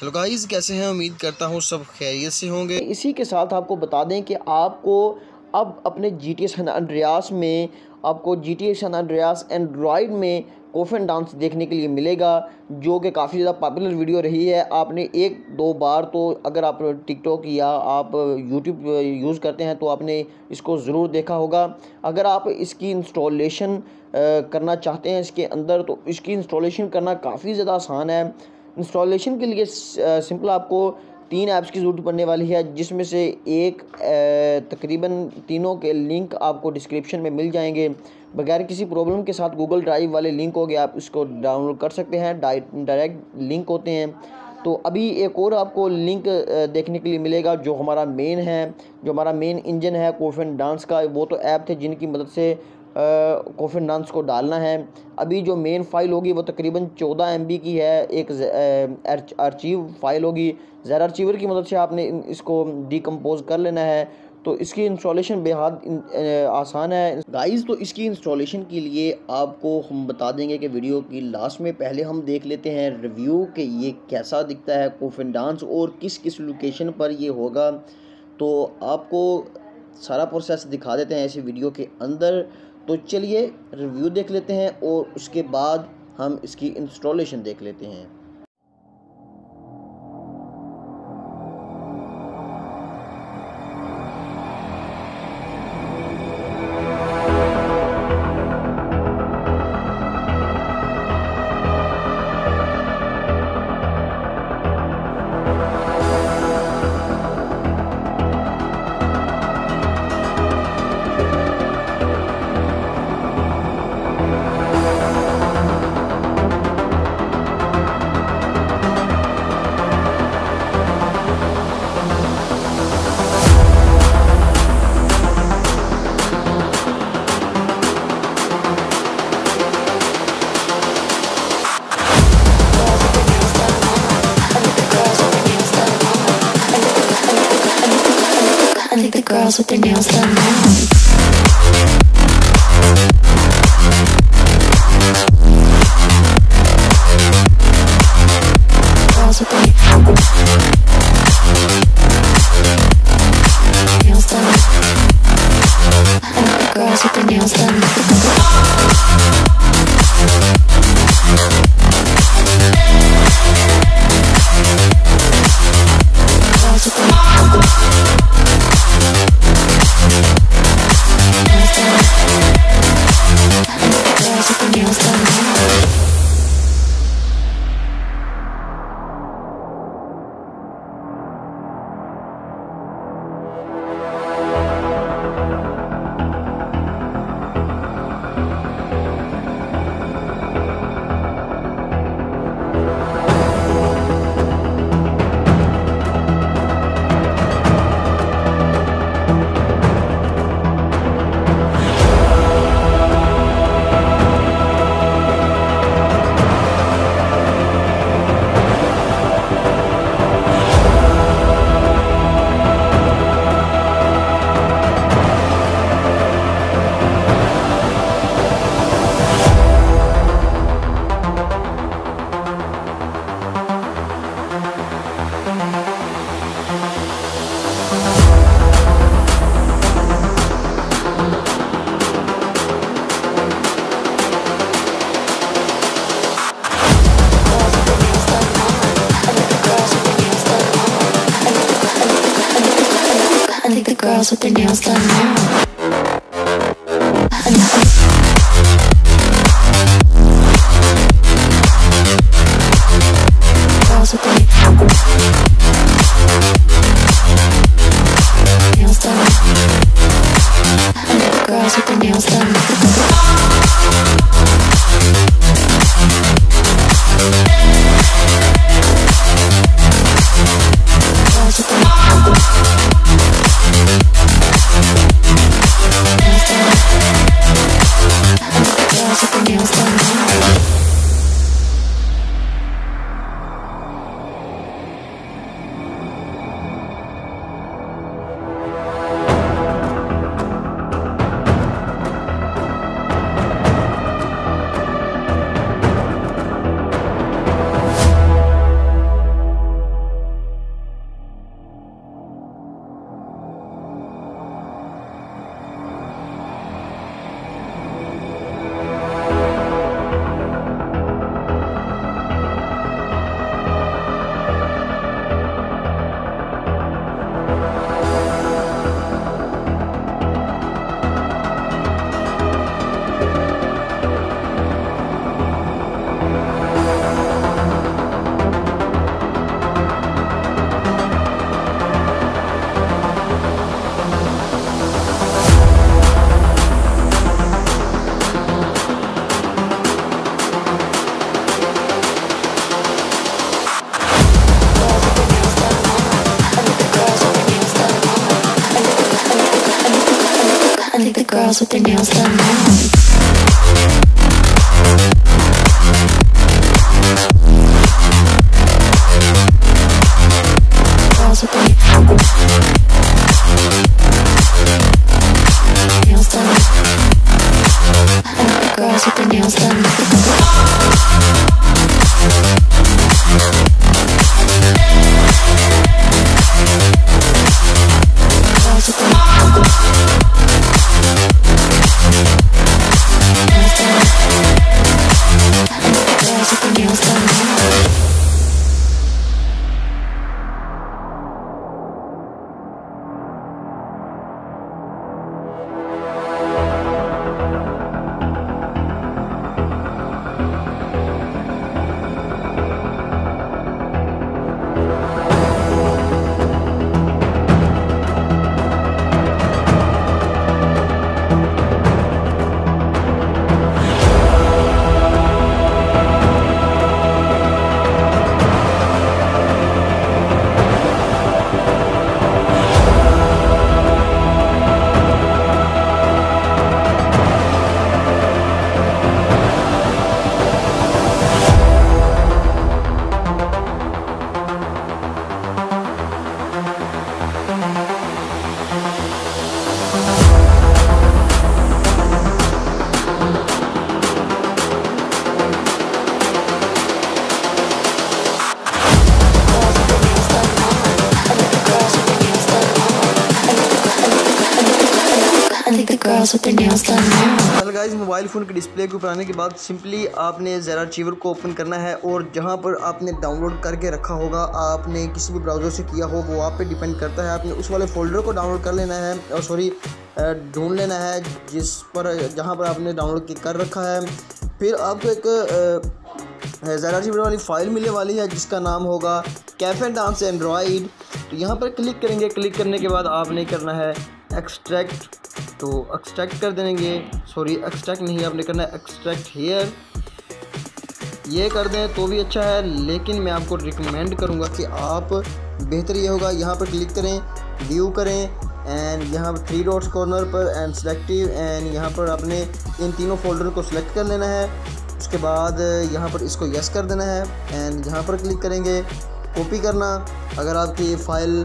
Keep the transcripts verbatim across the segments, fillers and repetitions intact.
Hello guys, कैसे हैं? उम्मीद करता हूँ सब खैरियत से होंगे। इसी के साथ आपको बता दें कि आपको अब अपने जी टी ए सन एंड्रियास में आपको G T A San Andreas Android में कॉफिन डांस देखने के लिए मिलेगा, जो कि काफ़ी ज़्यादा पॉपुलर वीडियो रही है। आपने एक दो बार तो, अगर आप टिकटॉक या आप यूट्यूब यूज़ करते हैं तो आपने इसको ज़रूर देखा होगा। अगर आप इसकी इंस्टॉलेशन करना चाहते हैं इसके अंदर, तो इसकी इंस्टॉलेशन करना काफ़ी ज़्यादा आसान है। इंस्टॉलेशन के लिए सिंपल आपको तीन ऐप्स की ज़रूरत पड़ने वाली है, जिसमें से एक तकरीबन तीनों के लिंक आपको डिस्क्रिप्शन में मिल जाएंगे। बगैर किसी प्रॉब्लम के साथ गूगल ड्राइव वाले लिंक हो गए, आप इसको डाउनलोड कर सकते हैं, डायरेक्ट लिंक होते हैं। तो अभी एक और आपको लिंक देखने के लिए मिलेगा, जो हमारा मेन है, जो हमारा मेन इंजन है कॉफिन डांस का। वो तो ऐप थे जिनकी मदद से कॉफिन डांस को डालना है। अभी जो मेन फ़ाइल होगी वो तकरीबन चौदह एम बी की है, एक आर्चीव फाइल होगी। ज़रा आर्चीवर की मदद से आपने इसको डिकम्पोज कर लेना है। तो इसकी इंस्टॉलेशन बेहद आसान है गाइस। तो इसकी इंस्टॉलेशन के लिए आपको हम बता देंगे कि वीडियो की लास्ट में, पहले हम देख लेते हैं रिव्यू कि ये कैसा दिखता है कॉफिन डांस और किस किस लोकेशन पर ये होगा। तो आपको सारा प्रोसेस दिखा देते हैं ऐसी वीडियो के अंदर। तो चलिए रिव्यू देख लेते हैं और उसके बाद हम इसकी इंस्टॉलेशन देख लेते हैं। Girls with their nails done now. Girls with their nails done now. Girls with their nails done. And girls with their nails done. girls with their nails done now. Hello guys, mobile phone के display को ऊपर आने के बाद simply आपने ज़रा achiever को open करना है और जहां पर आपने डाउनलोड करके रखा होगा, आपने किसी भी ब्राउज़र से किया हो वो आप पे डिपेंड करता है, आपने उस वाले फ़ोल्डर को डाउनलोड कर लेना है और सॉरी ढूंढ लेना है जिस पर जहां पर आपने डाउनलोड कर रखा है। फिर आपको एक ज़रा अचीवर वाली फ़ाइल मिलने वाली है जिसका नाम होगा कैफिन डांस एंड्रॉइड। तो यहाँ पर क्लिक करेंगे, क्लिक करने के बाद आपने करना है एक्सट्रैक्ट, तो एक्सट्रैक्ट कर देंगे, सॉरी एक्सट्रैक्ट नहीं आपने करना है एक्सट्रैक्ट हेयर, ये कर दें तो भी अच्छा है, लेकिन मैं आपको रिकमेंड करूँगा कि आप बेहतर ये होगा यहाँ पर क्लिक करें, व्यू करें एंड यहाँ पर थ्री डॉट्स कॉर्नर पर एंड सेलेक्टिव एंड यहाँ पर आपने इन तीनों फोल्डर को सिलेक्ट कर लेना है। उसके बाद यहाँ पर इसको यस कर देना है एंड यहाँ पर क्लिक करेंगे, कॉपी करना। अगर आपकी फ़ाइल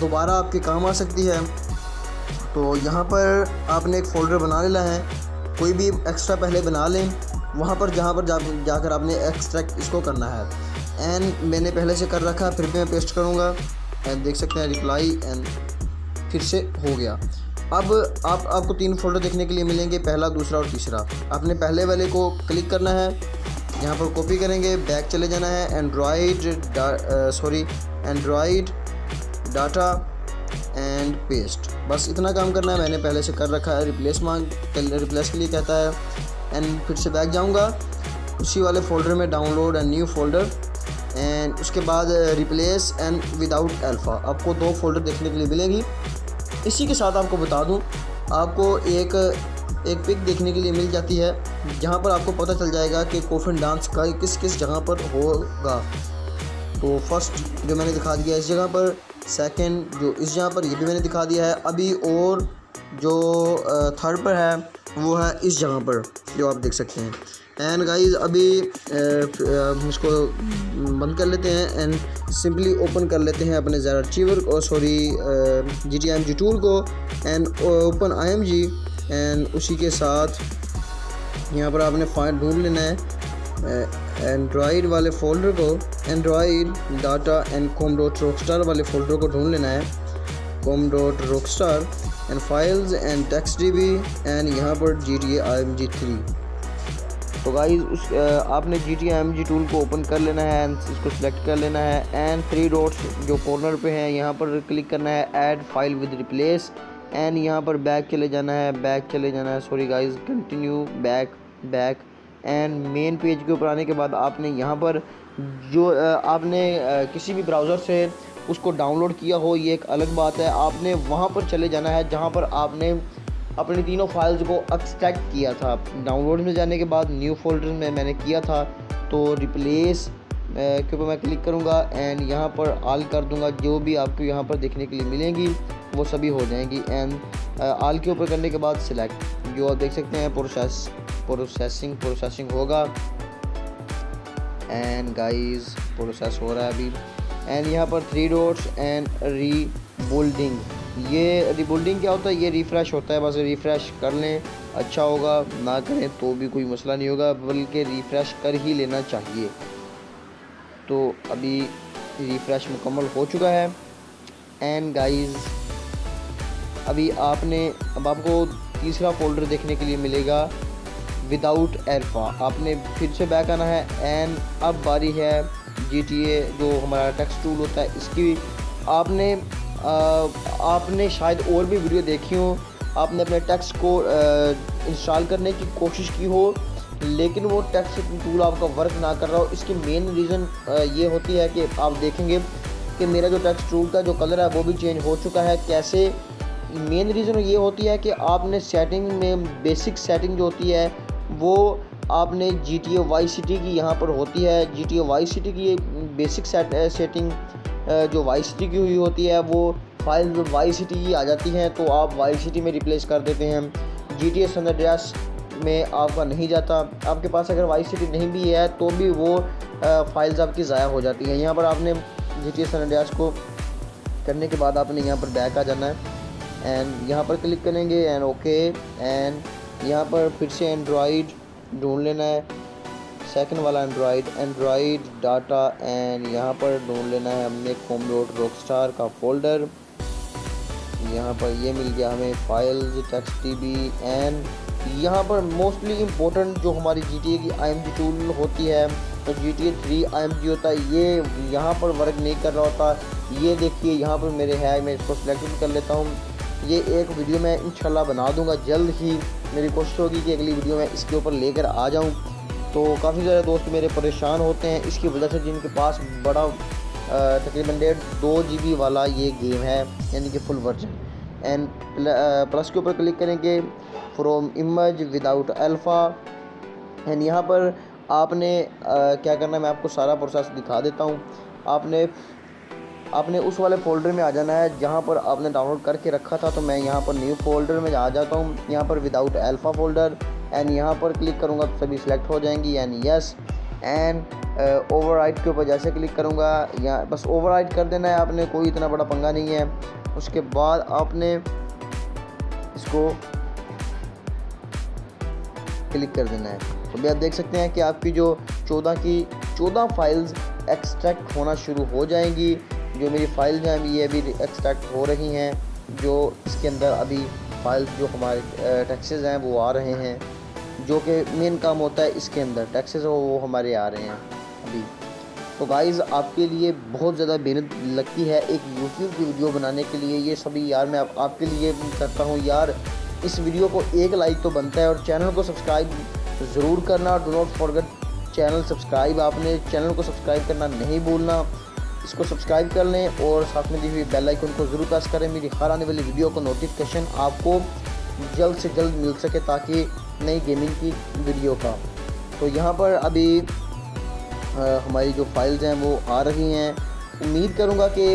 दोबारा आपके काम आ सकती है तो यहाँ पर आपने एक फ़ोल्डर बना लेना है, कोई भी एक्स्ट्रा पहले बना लें, वहाँ पर जहाँ पर जा जाकर आपने एक्सट्रैक्ट इसको करना है एंड मैंने पहले से कर रखा है, फिर भी मैं पेस्ट करूँगा एंड देख सकते हैं रिप्लाई एंड फिर से हो गया। अब आप आपको तीन फोल्डर देखने के लिए मिलेंगे, पहला, दूसरा और तीसरा। आपने पहले वाले को क्लिक करना है, यहाँ पर कॉपी करेंगे, बैक चले जाना है, Android sorry Android data and paste, बस इतना काम करना है। मैंने पहले से कर रखा है, रिप्लेस मांग रिप्लेस के लिए कहता है एंड फिर से बैक जाऊंगा उसी वाले फ़ोल्डर में, download and new folder and उसके बाद रिप्लेस एंड विदाउट अल्फ़ा। आपको दो फोल्डर देखने के लिए मिलेगी। इसी के साथ आपको बता दूं, आपको एक एक पिक देखने के लिए मिल जाती है जहां पर आपको पता चल जाएगा कि कॉफिन डांस का किस किस जगह पर होगा। तो फर्स्ट जो मैंने दिखा दिया इस जगह पर, सेकंड जो इस जगह पर ये भी मैंने दिखा दिया है अभी, और जो थर्ड पर है वो है इस जगह पर जो आप देख सकते हैं। एंड गाइस अभी हम इसको बंद कर लेते हैं एंड सिंपली ओपन कर लेते हैं अपने ज़रा अचीवर और sorry G T I M G tool को and open I M G and उसी के साथ यहाँ पर आपने फाइल ढूंढ लेना है एंड्रॉयड वाले फ़ोल्डर को, Android data and com dot Rockstar वाले फ़ोल्डर को ढूंढ लेना है, com dot Rockstar and files and text D B and यहाँ पर G T A I M G three. तो गाइज उस आपने G T I M G tool को ओपन कर लेना है एंड इसको सिलेक्ट कर लेना है एंड थ्री डॉट्स जो कॉर्नर पे हैं यहाँ पर क्लिक करना है, add file with replace and यहाँ पर बैक चले जाना है, बैक चले जाना है sorry guys continue back back and main page के ऊपर आने के बाद आपने यहाँ पर जो आपने किसी भी ब्राउज़र से उसको डाउनलोड किया हो ये एक अलग बात है, आपने वहाँ पर चले जाना है जहाँ पर आपने अपनी तीनों फाइल्स को एक्सट्रैक्ट किया था। डाउनलोड में जाने के बाद न्यू फोल्डर में मैंने किया था, तो रिप्लेस के ऊपर मैं क्लिक करूँगा एंड यहाँ पर ऑल कर दूँगा जो भी आपको यहाँ पर देखने के लिए मिलेंगी। वो सभी हो जाएंगी। एंड आल के ऊपर करने के बाद सिलेक्ट, जो आप देख सकते हैं प्रोसेस प्रोसेसिंग प्रोसेसिंग होगा। एंड गाइस प्रोसेस हो रहा है अभी। एंड यहाँ पर थ्री डॉट्स एंड रीबोल्डिंग, ये रिबोल्डिंग क्या होता है? ये रिफ़्रेश होता है, बस रिफ़्रेश कर लें, अच्छा होगा, ना करें तो भी कोई मसला नहीं होगा, बल्कि रिफ़्रेश कर ही लेना चाहिए। तो अभी रिफ़्रेश मुकम्मल हो चुका है। एंड गाइस अभी आपने अब आपको तीसरा फोल्डर देखने के लिए मिलेगा विदाउट एरफा। आपने फिर से बैक आना है। एंड अब बारी है जी टी ए जो हमारा टेक्स्ट टूल होता है इसकी। आपने आ, आपने शायद और भी वीडियो देखी हो, आपने अपने टेक्स्ट को इंस्टॉल करने की कोशिश की हो, लेकिन वो टेक्स्ट टूल आपका वर्क ना कर रहा हो। इसकी मेन रीज़न ये होती है कि आप देखेंगे कि मेरा जो टेक्स्ट टूल का जो कलर है वो भी चेंज हो चुका है। कैसे? मेन रीज़न ये होती है कि आपने सेटिंग में बेसिक सेटिंग जो होती है वो आपने G T A Vice City की यहाँ पर होती है। G T A Vice City की बेसिक सेटिंग जो वाइस सिटी की हुई होती है वो फाइल वाइस सिटी की आ जाती हैं, तो आप वाइस सिटी में रिप्लेस कर देते हैं। G T A San Andreas में आपका नहीं जाता। आपके पास अगर वाइस सिटी नहीं भी है तो भी वो फाइल्स आपकी ज़ाया हो जाती हैं। यहाँ पर आपने G T A San Andreas को करने के बाद आपने यहाँ पर बैक आ जाना है। एंड यहाँ पर क्लिक करेंगे एंड ओके। एंड यहाँ पर फिर से एंड्रॉयड ढूंढ लेना है, सेकंड वाला एंड्रॉयड एंड्रॉयड डाटा। एंड यहाँ पर ढूंढ लेना है हमने होम डॉट रॉकस्टार का फोल्डर। यहाँ पर ये मिल गया हमें फाइल्स टेक्स्ट टीबी। एंड यहाँ पर मोस्टली इम्पोर्टेंट जो हमारी जीटीए की आईएमजी टूल होती है, तो जीटीए थ्री आईएमजी होता है, ये यहाँ पर वर्क नहीं कर रहा होता। ये देखिए यहाँ पर मेरे है, मैं इसको सिलेक्ट कर लेता हूँ। ये एक वीडियो मैं इंशाल्लाह बना दूंगा जल्द ही। मेरी कोशिश होगी कि अगली वीडियो मैं इसके ऊपर लेकर आ जाऊं। तो काफ़ी सारे दोस्त मेरे परेशान होते हैं इसकी वजह से, जिनके पास बड़ा तकरीबन डेढ़ दो जी बी वाला ये गेम है, यानी कि फुल वर्जन। एंड प्लस के ऊपर क्लिक करेंगे from image without alpha. And यहाँ पर आपने आ, क्या करना है, मैं आपको सारा प्रोसेस दिखा देता हूँ। आपने आपने उस वाले फ़ोल्डर में आ जाना है जहाँ पर आपने डाउनलोड करके रखा था। तो मैं यहाँ पर न्यू फोल्डर में आ जाता हूँ, यहाँ पर विदाउट अल्फ़ा फ़ोल्डर। एंड यहाँ पर क्लिक करूँगा तो सभी सिलेक्ट हो जाएंगी, यानी यस। एंड ओवरराइट के ऊपर जैसे क्लिक करूँगा, यहाँ बस ओवरराइट कर देना है आपने, कोई इतना बड़ा पंगा नहीं है। उसके बाद आपने इसको क्लिक कर देना है। तो भी आप देख सकते हैं कि आपकी जो चौदह की चौदह फाइल्स एक्सट्रैक्ट होना शुरू हो जाएंगी। जो मेरी फाइल्स हैं ये अभी एक्सट्रैक्ट हो रही हैं, जो इसके अंदर अभी फाइल्स जो हमारे टैक्सेस हैं वो आ रहे हैं, जो कि मेन काम होता है इसके अंदर टैक्सेस हो वो हमारे आ रहे हैं अभी। तो गाइज़ आपके लिए बहुत ज़्यादा मेहनत लगती है एक यूट्यूब की वीडियो बनाने के लिए, ये सभी यार मैं आप, आपके लिए करता हूँ यार। इस वीडियो को एक लाइक तो बनता है, और चैनल को सब्सक्राइब ज़रूर करना। Do not forget channel subscribe, आपने चैनल को सब्सक्राइब करना नहीं भूलना, इसको सब्सक्राइब कर लें और साथ में दी हुई बेल आइकन को ज़रूर प्रेस करें। मेरी हर आने वाली वीडियो का नोटिफिकेशन आपको जल्द से जल्द मिल सके, ताकि नई गेमिंग की वीडियो का। तो यहाँ पर अभी आ, हमारी जो फाइल्स हैं वो आ रही हैं। उम्मीद करूँगा कि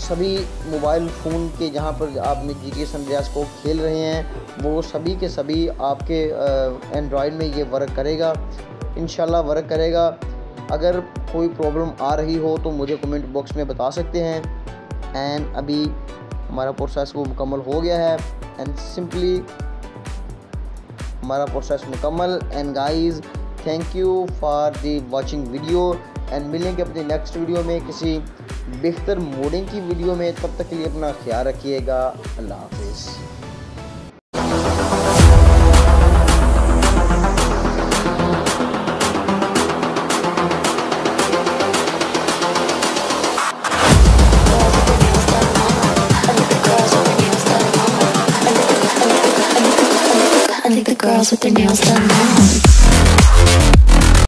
सभी मोबाइल फ़ोन के जहाँ पर आपने G T A San Andreas को खेल रहे हैं वो सभी के सभी आपके एंड्रॉयड में ये वर्क करेगा, इंशाल्लाह वर्क करेगा। अगर कोई प्रॉब्लम आ रही हो तो मुझे कमेंट बॉक्स में बता सकते हैं। एंड अभी हमारा प्रोसेस वो मुकम्मल हो गया है। एंड सिंपली हमारा प्रोसेस मुकम्मल। And guys thank you for the watching video. And मिलेंगे अपनी नेक्स्ट वीडियो में किसी बेहतर मोडिंग की वीडियो में। तब तक के लिए अपना ख्याल रखिएगा। अल्लाह हाफिज़। Girls with their nails done now.